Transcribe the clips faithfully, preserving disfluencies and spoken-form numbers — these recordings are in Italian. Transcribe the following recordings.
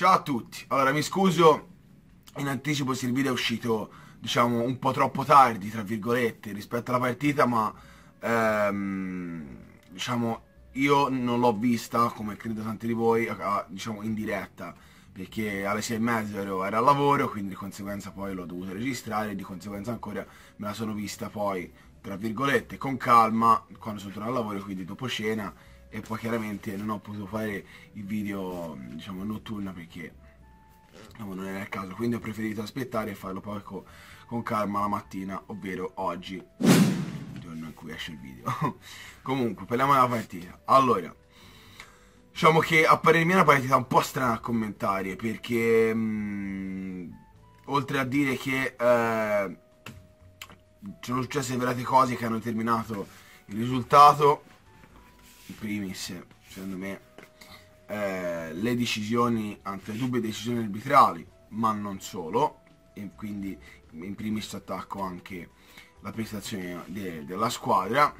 Ciao a tutti. Allora, mi scuso in anticipo se il video è uscito, diciamo, un po' troppo tardi, tra virgolette, rispetto alla partita, ma ehm, diciamo io non l'ho vista, come credo tanti di voi, a, diciamo in diretta, perché alle sei e mezza ero al lavoro, quindi di conseguenza poi l'ho dovuto registrare e di conseguenza ancora me la sono vista poi, tra virgolette, con calma quando sono tornato al lavoro, quindi dopo cena, e poi chiaramente non ho potuto fare il video, diciamo, notturno perché diciamo, non era il caso, quindi ho preferito aspettare e farlo poi co con calma la mattina, ovvero oggi, il giorno in cui esce il video. Comunque, parliamo della partita. Allora, diciamo che a parere mio è una partita un po' strana a commentare, perché mh, oltre a dire che eh, sono successe veramente cose che hanno determinato il risultato, in primis, secondo me, eh, le decisioni, anzi le dubbie decisioni arbitrali, ma non solo, e quindi in primis attacco anche la prestazione de della squadra.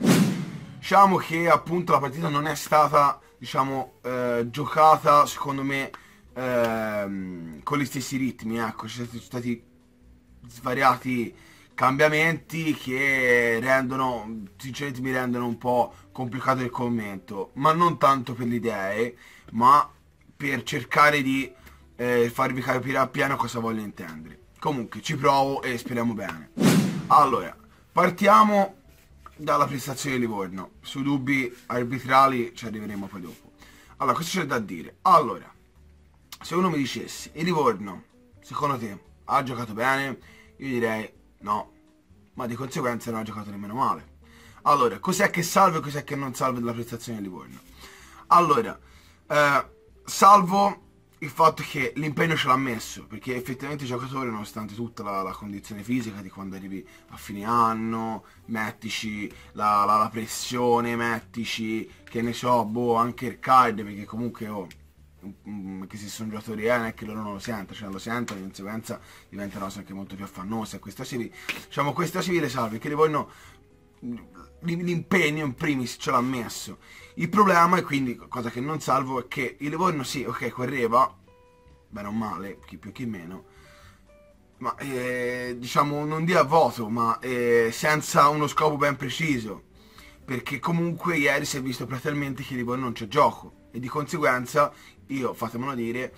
Diciamo che appunto la partita non è stata, diciamo, eh, giocata secondo me eh, con gli stessi ritmi, ecco, ci sono stati svariati cambiamenti che rendono, sinceramente mi rendono un po' complicato il commento, ma non tanto per le idee, ma per cercare di eh, farvi capire appieno cosa voglio intendere. Comunque ci provo e speriamo bene. Allora, partiamo dalla prestazione di Livorno. Sui dubbi arbitrali ci arriveremo poi dopo. Allora, cosa c'è da dire? Allora, se uno mi dicesse, il Livorno, secondo te, ha giocato bene? Io direi no, ma di conseguenza non ha giocato nemmeno male. Allora, cos'è che salvo e cos'è che non salvo della prestazione di Livorno? Allora, eh, salvo il fatto che l'impegno ce l'ha messo, perché effettivamente il giocatore, nonostante tutta la, la condizione fisica di quando arrivi a fine anno, mettici la, la, la pressione, mettici, che ne so, boh, anche il card, perché comunque oh, che se sono giocatori eh, non è che loro non lo sentono, cioè lo sentono, di conseguenza diventa una cosa anche molto più affannosa. Questa civile, diciamo, questa civile salve, che Livorno l'impegno in primis ce l'ha messo. Il problema, e quindi cosa che non salvo, è che il Livorno sì, ok, correva bene o male, chi più chi meno, ma eh, diciamo non dia voto, ma eh, senza uno scopo ben preciso, perché comunque ieri si è visto praticamente che il Livorno non c'è gioco, e di conseguenza io, fatemelo dire,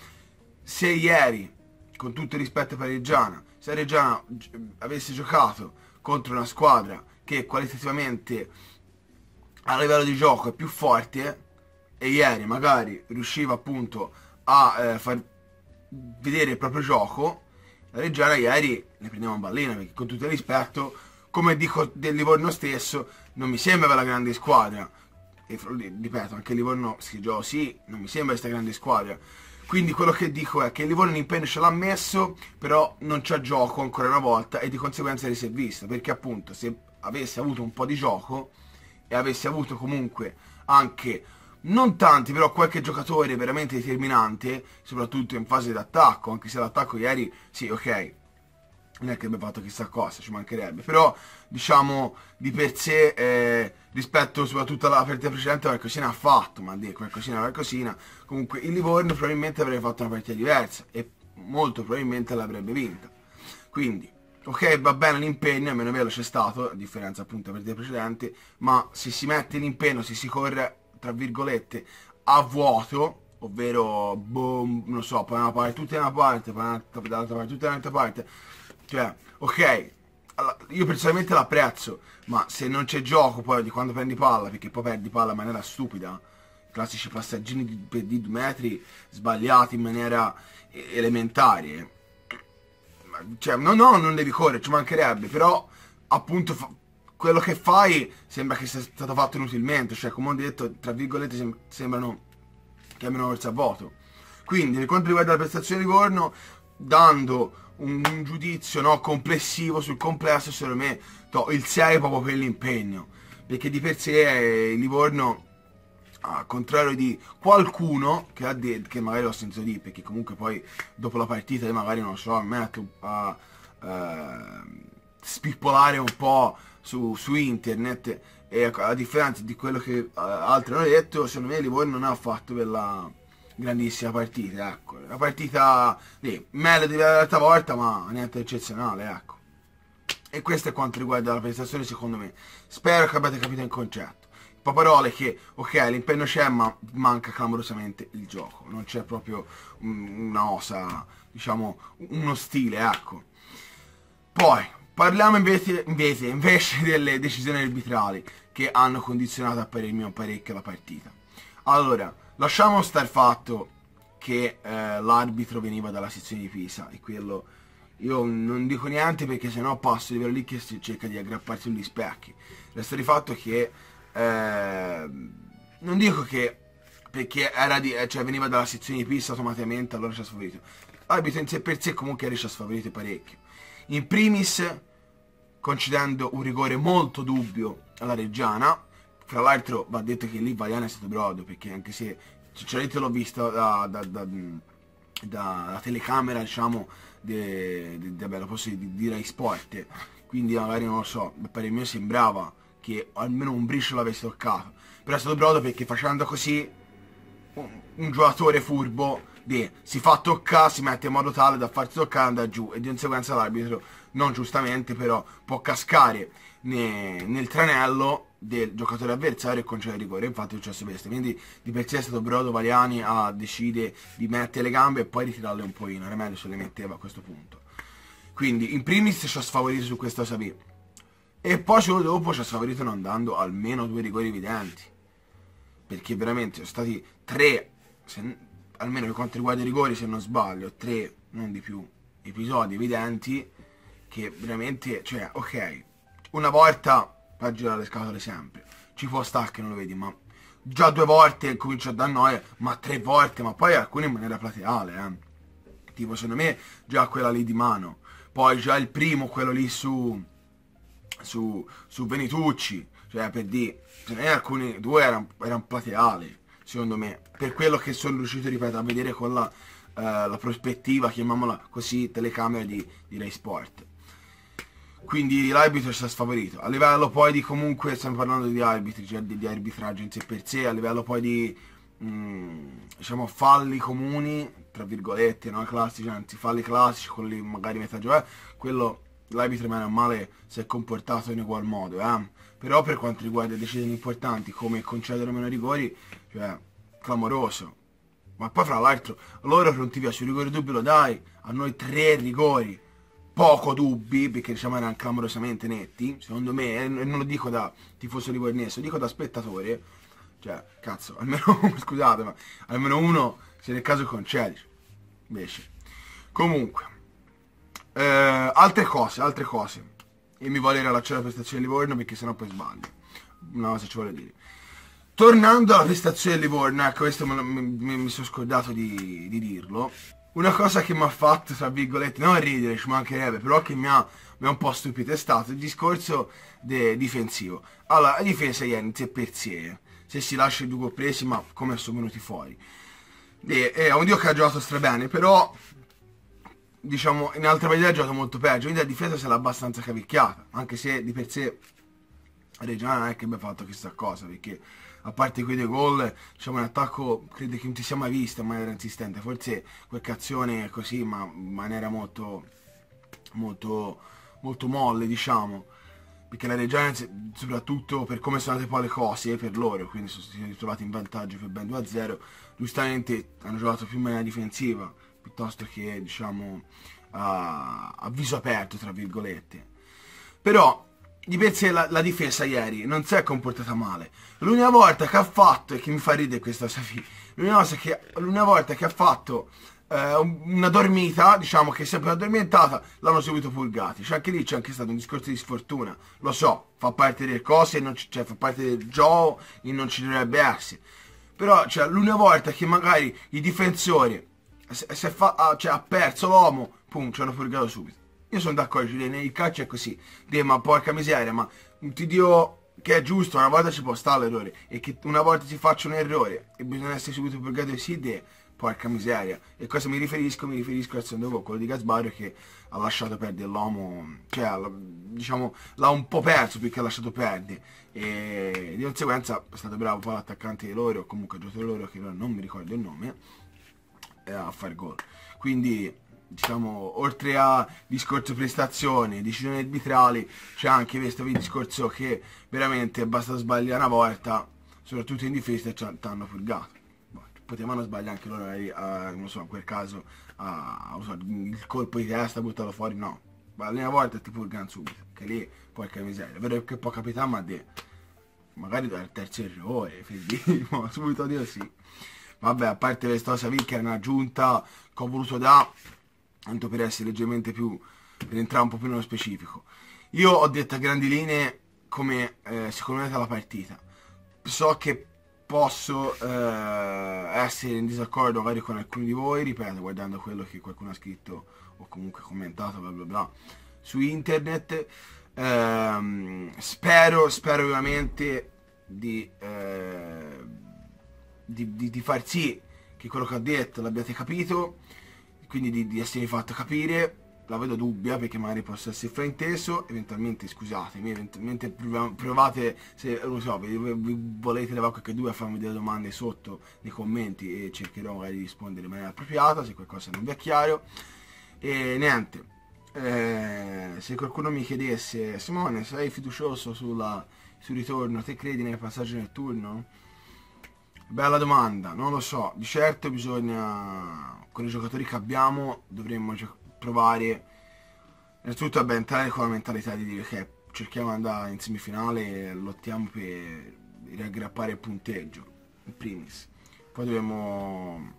se ieri, con tutto il rispetto per Reggiana, se Reggiana avesse giocato contro una squadra che qualitativamente a livello di gioco è più forte, e ieri magari riusciva appunto a eh, far vedere il proprio gioco, la Reggiana ieri ne prendeva un ballino, perché con tutto il rispetto, come dico del Livorno stesso, non mi sembrava la grande squadra. E ripeto, anche Livorno si gioca, sì, non mi sembra questa grande squadra. Quindi quello che dico è che il Livorno l'impegno ce l'ha messo, però non c'ha gioco ancora una volta, e di conseguenza li si è visto, perché appunto se avesse avuto un po' di gioco e avesse avuto comunque anche, non tanti, però qualche giocatore veramente determinante, soprattutto in fase d'attacco, anche se l'attacco ieri, sì, ok, non è che abbia fatto chissà cosa, ci mancherebbe, però diciamo di per sé eh, rispetto soprattutto alla partita precedente qualcosina ha fatto, ma dire qualcosina qualcosina, comunque il Livorno probabilmente avrebbe fatto una partita diversa e molto probabilmente l'avrebbe vinta. Quindi ok, va bene l'impegno, meno vero c'è stato, a differenza appunto della partita precedente, ma se si mette l'impegno, se si corre tra virgolette a vuoto, ovvero boom, non so, poi una parte tutta una parte, poi un'altra dall'altra parte tutta un'altra parte, cioè, ok, io personalmente l'apprezzo, ma se non c'è gioco poi di quando prendi palla, perché poi perdi palla in maniera stupida, classici passaggini di, di due metri sbagliati in maniera elementare, cioè, no, no, non devi correre, ci mancherebbe, però appunto fa, quello che fai sembra che sia stato fatto inutilmente, cioè come ho detto, tra virgolette, sem sembrano che abbiano forse a voto. Quindi, per quanto riguarda la prestazione di Livorno, dando un giudizio, no, complessivo sul complesso, secondo me to, il sei proprio per l'impegno, perché di per sé eh, Livorno, al contrario di qualcuno che ha detto, che magari l'ho sentito dire, perché comunque poi dopo la partita io magari non so, metto a eh, spippolare un po' su, su internet, e a differenza di quello che eh, altri hanno detto, secondo me Livorno non ha fatto per la grandissima partita, ecco. Una partita lì, meglio di l'altra volta, ma niente eccezionale, ecco. E questo è quanto riguarda la prestazione, secondo me. Spero che abbiate capito il concetto. In poche parole che, ok, l'impegno c'è, ma manca clamorosamente il gioco. Non c'è proprio una osa, diciamo, uno stile, ecco. Poi parliamo invece, invece, invece delle decisioni arbitrali che hanno condizionato per il mio parecchio la partita. Allora, lasciamo stare il fatto che eh, l'arbitro veniva dalla sezione di Pisa, e quello io non dico niente perché sennò passo di lì che si cerca di aggrapparsi sugli specchi. Resta di fatto che eh, non dico che perché era di, cioè veniva dalla sezione di Pisa automaticamente allora ci ha sfavorito. L'arbitro in sé per sé comunque riesce a sfavorire parecchio. In primis concedendo un rigore molto dubbio alla Reggiana. Fra l'altro va detto che lì Valiana è stato brodo, perché anche se sinceramente l'ho visto da, da, da, dalla telecamera, diciamo, de, de, de, beh, lo posso dire ai sport, quindi magari non lo so, per il mio sembrava che almeno un briciolo l'avesse toccato, però è stato brodo perché facendo così un, un giocatore furbo de, si fa toccare, si mette in modo tale da farsi toccare e andare giù, e di conseguenza l'arbitro non giustamente però può cascare ne, nel tranello del giocatore avversario e concede il rigore. Infatti è successo questo, quindi di per sé è stato brodo Valiani a decide di mettere le gambe e poi ritirarle un pochino, era meglio se le metteva a questo punto. Quindi in primis ci ha sfavorito su questa cosa lì, e poi solo dopo ci ha sfavorito non dando almeno due rigori evidenti, perché veramente sono stati tre, se, almeno per quanto riguarda i rigori se non sbaglio, tre, non di più, episodi evidenti che veramente, cioè, ok, una volta per girare le scatole sempre ci può stare che non lo vedi, ma già due volte comincia da noi, ma tre volte, ma poi alcune in maniera plateale, eh. Tipo secondo me già quella lì di mano, poi già il primo, quello lì su su, su Venitucci, cioè per dire, secondo me alcuni due erano, erano plateali, secondo me, per quello che sono riuscito, ripeto, a vedere con la, eh, la prospettiva, chiamiamola così, telecamera di, di Rai Sport. Quindi l'arbitro si è sfavorito. A livello poi di, comunque stiamo parlando di arbitri, cioè di, di arbitraggio in sé per sé, a livello poi di mh, diciamo falli comuni, tra virgolette, no, classici, anzi falli classici, quelli magari metà giocata, quello l'arbitro meno male si è comportato in ugual modo, eh? Però per quanto riguarda decisioni importanti come concedere meno rigori, cioè clamoroso. Ma poi fra l'altro loro pronti via sui rigori dubbi, lo dai, a noi tre rigori poco dubbi, perché diciamo erano clamorosamente netti, secondo me, e non lo dico da tifoso livornese, lo dico da spettatore, cioè, cazzo, almeno scusate, ma almeno uno, se nel caso concedi, invece. Comunque, eh, altre cose, altre cose, e mi voglio rilacciare la prestazione di Livorno, perché sennò poi sbaglio, una cosa ci voglio dire. Tornando alla prestazione di Livorno, ecco, questo me lo, mi, mi sono scordato di, di dirlo. Una cosa che mi ha fatto, tra virgolette, non ridere, ci mancherebbe, però che mi ha, mi ha un po' stupito è stato il discorso de, difensivo. Allora, la difesa ieri in sé per sé, se si lascia i due gol presi, ma come sono venuti fuori. De, è un dio che ha giocato strabene, però, diciamo, in altre partite ha giocato molto peggio, quindi la difesa se l'ha abbastanza cavicchiata, anche se di per sé Reggiana non è che abbia fatto chissà cosa, perché a parte quei due gol, diciamo un attacco credo che non ti sia mai visto in maniera insistente, forse qualche azione così, ma in maniera molto molto molto molle, diciamo, perché la Reggiana, soprattutto per come sono andate poi le cose per loro, quindi sono stati ritrovati in vantaggio per ben due a zero, giustamente hanno giocato più in maniera difensiva piuttosto che, diciamo, a, a viso aperto, tra virgolette. Però di per sé la, la difesa ieri non si è comportata male. L'unica volta che ha fatto, e che mi fa ridere questa cosa, l'unica volta che ha fatto eh, una dormita, diciamo che si è sempre addormentata, l'hanno subito pulgati. Cioè anche lì c'è anche stato un discorso di sfortuna. Lo so, fa parte delle cose, non cioè, fa parte del gioco e non ci dovrebbe essere. Però cioè, l'unica volta che magari il difensore se, se fa, ha, cioè, ha perso l'uomo, pum, ci hanno pulgato subito. Io sono d'accordo, nel calcio è così, de, ma porca miseria, ma ti dico che è giusto, una volta ci può stare l'errore, e che una volta si faccia un errore e bisogna essere subito purgato, sì, de, porca miseria. E cosa mi riferisco? Mi riferisco al secondo gol, quello di Gasbario, che ha lasciato perdere l'uomo, cioè, diciamo, l'ha un po' perso perché ha lasciato perdere, e di conseguenza è stato bravo poi l'attaccante di loro, o comunque il giocatore loro, che non mi ricordo il nome, a far gol. Quindi diciamo, oltre a discorso prestazioni, decisioni arbitrali, c'è anche questo discorso che veramente basta sbagliare una volta, soprattutto in difesa, e ci hanno furgato. Potevano sbagliare anche loro, a, non so, in quel caso a, a, il colpo di testa, buttarlo fuori, no, ma una volta ti furgano subito, che lì porca miseria. È vero che può capitare, ma de, magari dal terzo errore, no, subito Dio sì. Vabbè, a parte questa cosa lì, che è un'aggiunta che ho voluto da, tanto per essere leggermente più, per entrare un po' più nello specifico. Io ho detto a grandi linee come eh, secondo me è la partita. So che posso eh, essere in disaccordo magari con alcuni di voi, ripeto, guardando quello che qualcuno ha scritto o comunque commentato bla bla bla su internet. Ehm, spero, spero ovviamente di, eh, di, di, di far sì che quello che ho detto l'abbiate capito, quindi di, di essere fatto capire. La vedo dubbia, perché magari posso essere frainteso, eventualmente scusatemi, eventualmente provate, se lo so, vi, vi volete levare qualche dubbio, fammi delle domande sotto nei commenti e cercherò magari di rispondere in maniera appropriata se qualcosa non vi è chiaro. E niente, eh, se qualcuno mi chiedesse: Simone, sei fiducioso sulla, sul ritorno, te credi nel passaggio del turno? Bella domanda, non lo so, di certo bisogna, con i giocatori che abbiamo dovremmo provare, innanzitutto a entrare con la mentalità di dire che cerchiamo di andare in semifinale e lottiamo per riaggrappare il punteggio, in primis. Poi dobbiamo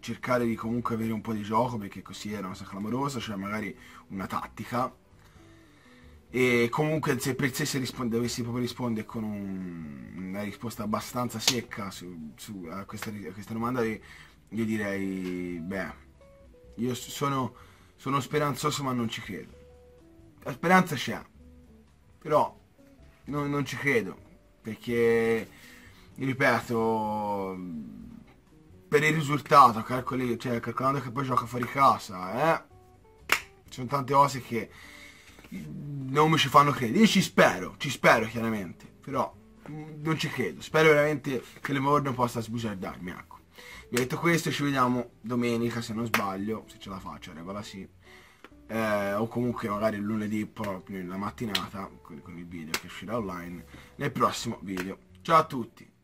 cercare di comunque avere un po' di gioco, perché così era una cosa clamorosa, cioè magari una tattica. E comunque se per sé se risponde, dovessi proprio rispondere con un, una risposta abbastanza secca su, su, a, questa, a questa domanda, io direi, beh, io sono, sono speranzoso ma non ci credo. La speranza c'è, però no, non ci credo, perché, ripeto, per il risultato, calcoli, cioè, calcolando che poi gioca fuori casa, eh, sono tante cose che non mi ci fanno credere. Io ci spero, ci spero chiaramente, però non ci credo. Spero veramente che le morte non possa sbugiardarmi, ecco. Vi ho detto questo, ci vediamo domenica, se non sbaglio, se ce la faccio, regola sì, eh, o comunque magari lunedì proprio nella mattinata con, con il video che uscirà online nel prossimo video. Ciao a tutti!